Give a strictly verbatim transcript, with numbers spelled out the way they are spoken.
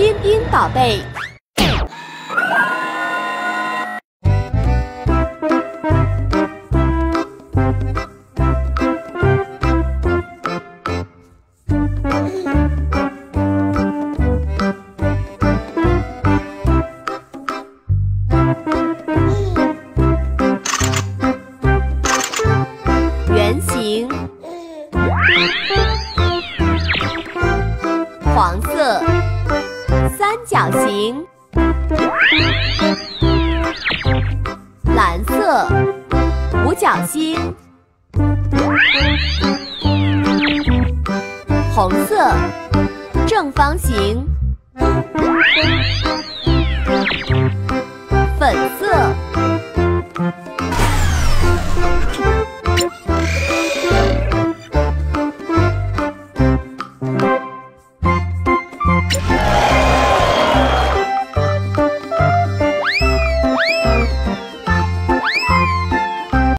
彬彬宝贝。 红色正方形。